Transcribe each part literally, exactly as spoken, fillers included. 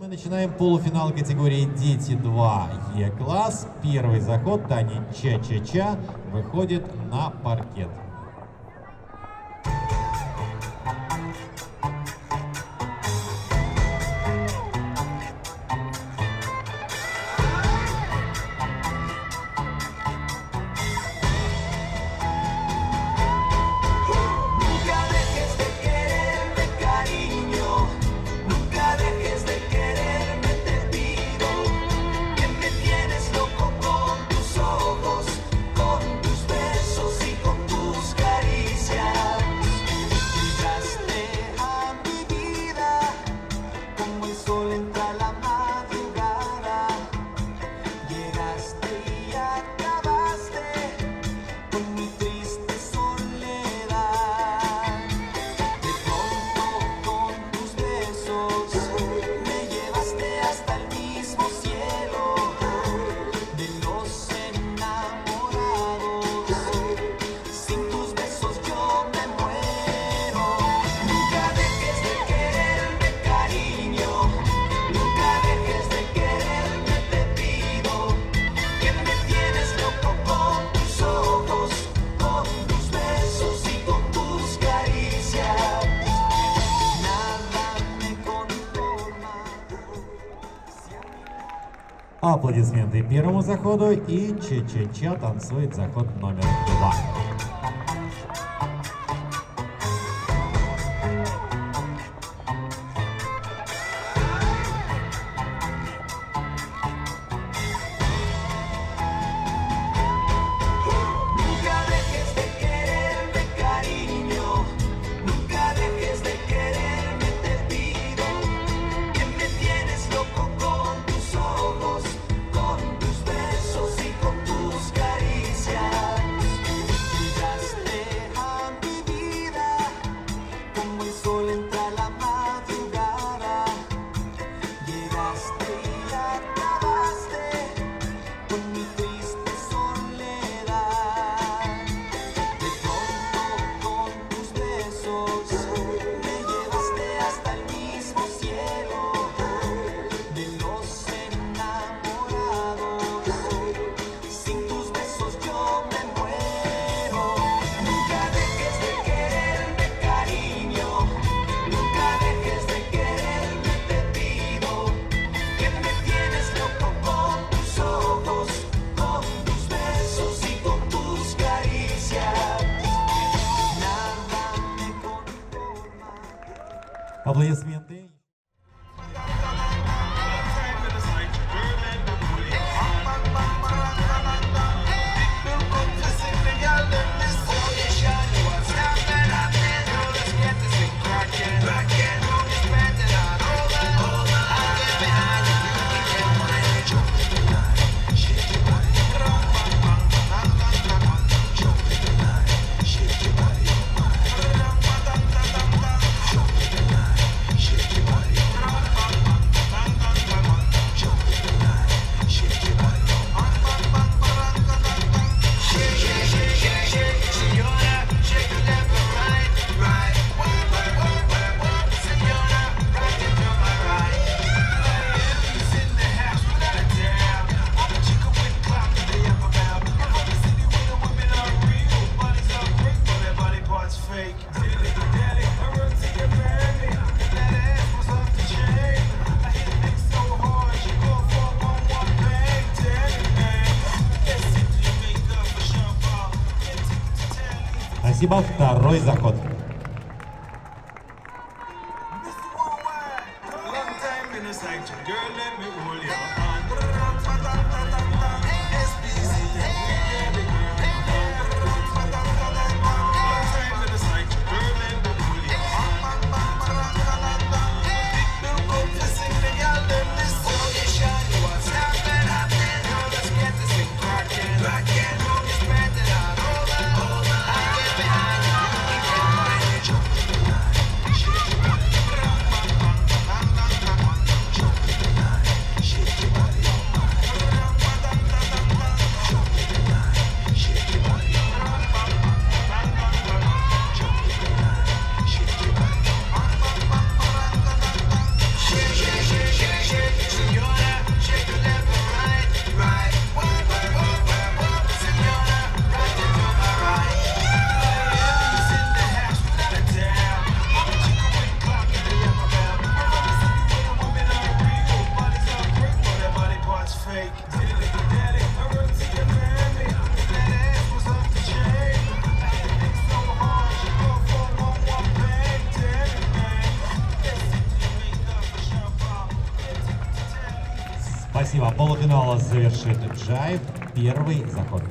Мы начинаем полуфинал категории «Дети два» Е-класс. Первый заход Тани Ча-Ча-Ча выходит на паркет. Аплодисменты первому заходу, и Ча-Ча-Ча танцует заход номер два. Аплодисменты. Спасибо. Второй заход. Спасибо. Полуфинала завершит Джайв. Первый заход.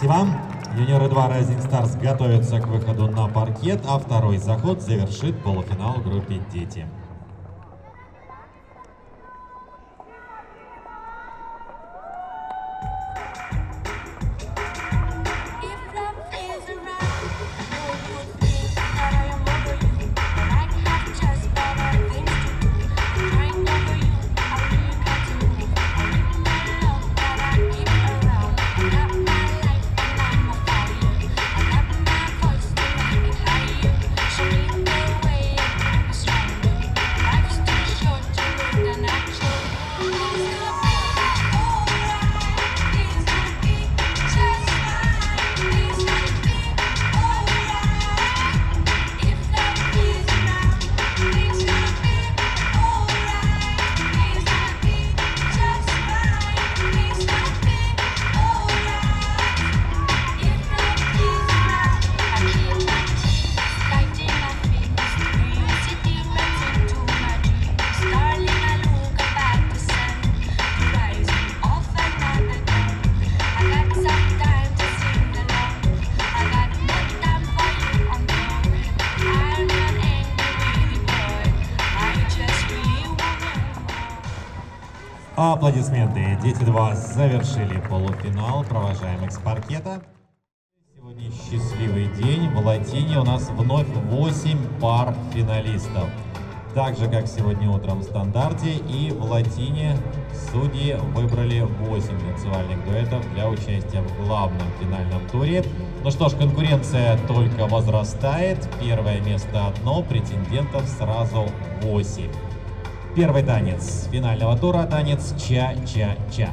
Спасибо. Юниоры два Rising Stars готовятся к выходу на паркет, а второй заход завершит полуфинал в группе «Дети». Аплодисменты. Дети два завершили полуфинал. Провожаем их с паркета. Сегодня счастливый день. В латине у нас вновь восемь пар финалистов. Так же, как сегодня утром в стандарте и в латине, судьи выбрали восемь танцевальных дуэтов для участия в главном финальном туре. Ну что ж, конкуренция только возрастает. Первое место одно, претендентов сразу восемь. Первый танец финального тура, танец «Ча-ча-ча».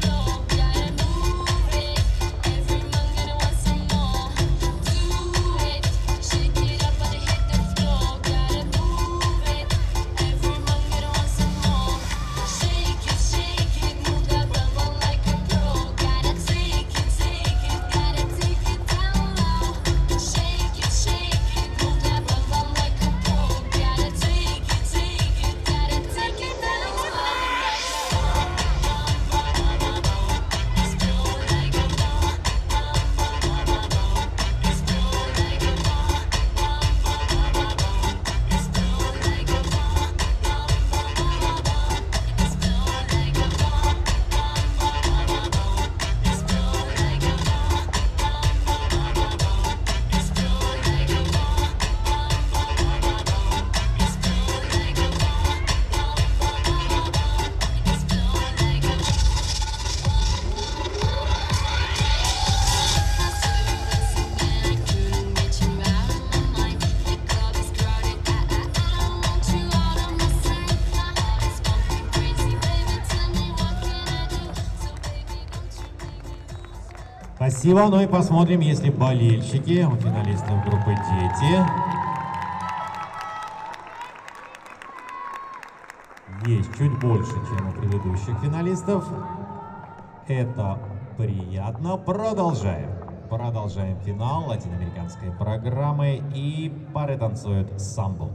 Go. Спасибо. Ну и посмотрим, если болельщики у финалистов группы «Дети» есть чуть больше, чем у предыдущих финалистов. Это приятно. Продолжаем. Продолжаем финал латиноамериканской программы, и пары танцуют самбо.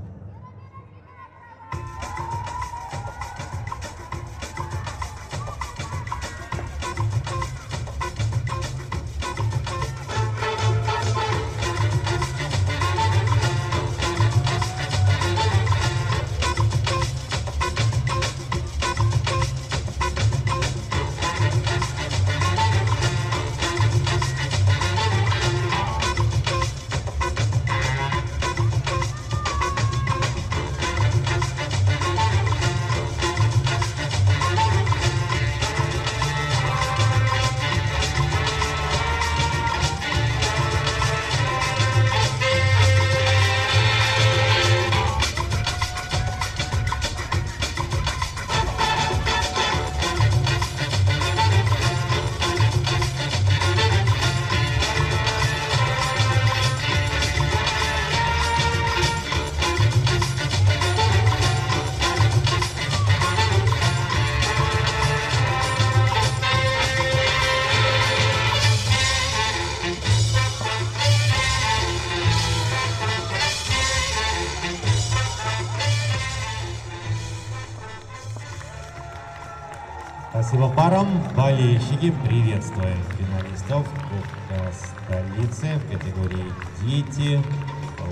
Спасибо парам. Болельщики, приветствуем финалистов Кубка Столицы в категории «Дети»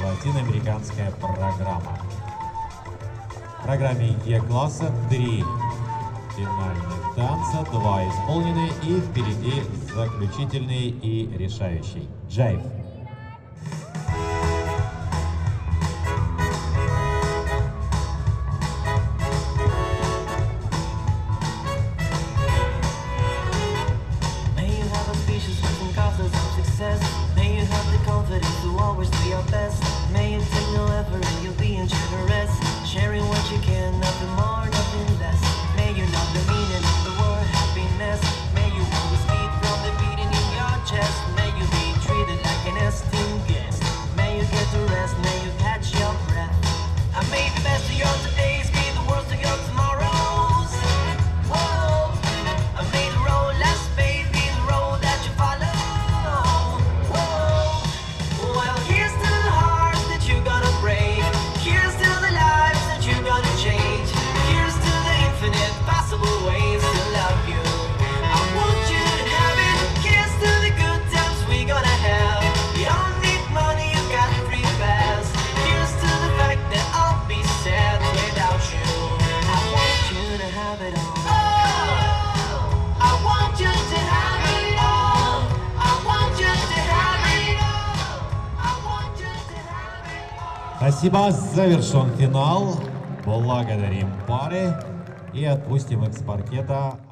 латиноамериканская программа. В программе Е-класса три финальных танца, два исполнены, и впереди заключительный и решающий джайв. Спасибо, завершен финал. Благодарим пары и отпустим их с паркета.